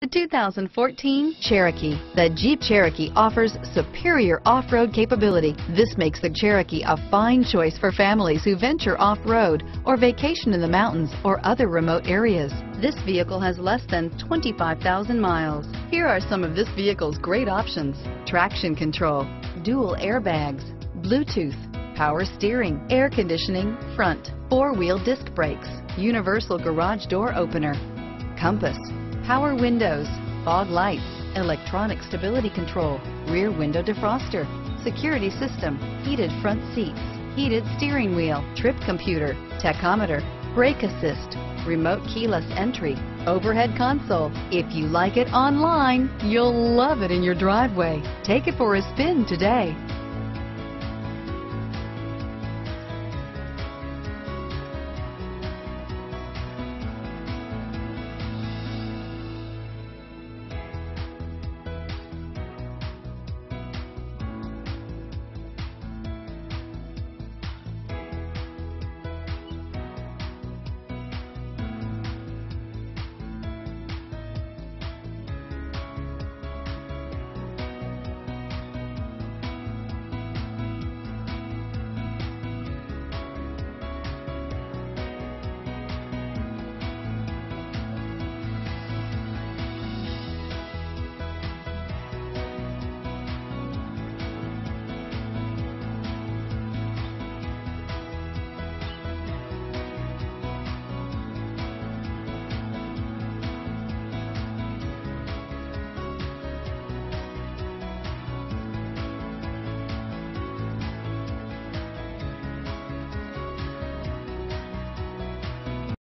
The 2014 Cherokee. The Jeep Cherokee offers superior off-road capability. This makes the Cherokee a fine choice for families who venture off-road or vacation in the mountains or other remote areas. This vehicle has less than 25,000 miles. Here are some of this vehicle's great options: traction control, dual airbags, Bluetooth, power steering, air conditioning, front, four-wheel disc brakes, universal garage door opener, compass, power windows, fog lights, electronic stability control, rear window defroster, security system, heated front seats, heated steering wheel, trip computer, tachometer, brake assist, remote keyless entry, overhead console. If you like it online, you'll love it in your driveway. Take it for a spin today.